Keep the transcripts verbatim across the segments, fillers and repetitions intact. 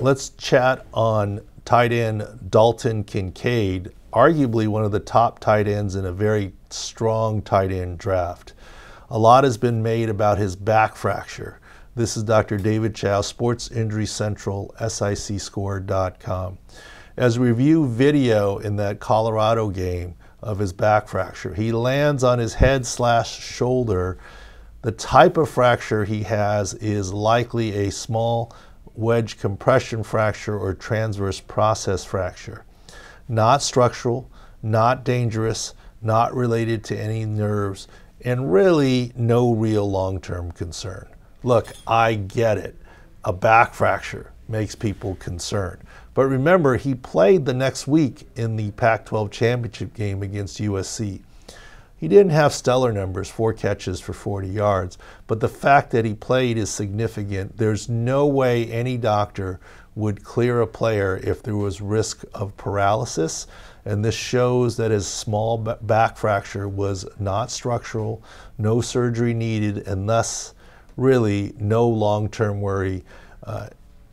Let's chat on tight end Dalton Kincaid, arguably one of the top tight ends in a very strong tight end draft. A lot has been made about his back fracture. This is Doctor David Chow, Sports Injury Central, S I C score dot com. As we review video in that Colorado game of his back fracture, he lands on his head slash shoulder. The type of fracture he has is likely a small wedge compression fracture or transverse process fracture. Not structural, not dangerous, not related to any nerves, and really no real long-term concern. Look, I get it. A back fracture makes people concerned. But remember, he played the next week in the Pac twelve championship game against U S C. He didn't have stellar numbers, four catches for forty yards, but the fact that he played is significant. There's no way any doctor would clear a player if there was risk of paralysis, and this shows that his small back fracture was not structural, no surgery needed, and thus really no long-term worry. Uh,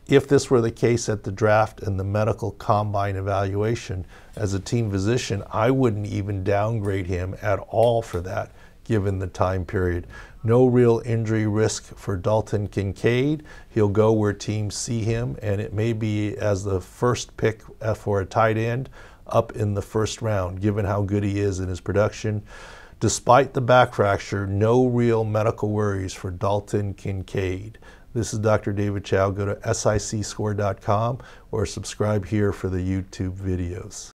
if this were the case at the draft and the medical combine evaluation, as a team physician, I wouldn't even downgrade him at all for that, given the time period. No real injury risk for Dalton Kincaid. He'll go where teams see him, and it may be as the first pick for a tight end up in the first round, given how good he is in his production. Despite the back fracture, no real medical worries for Dalton Kincaid. This is Doctor David Chow. Go to S I C score dot com or subscribe here for the YouTube videos.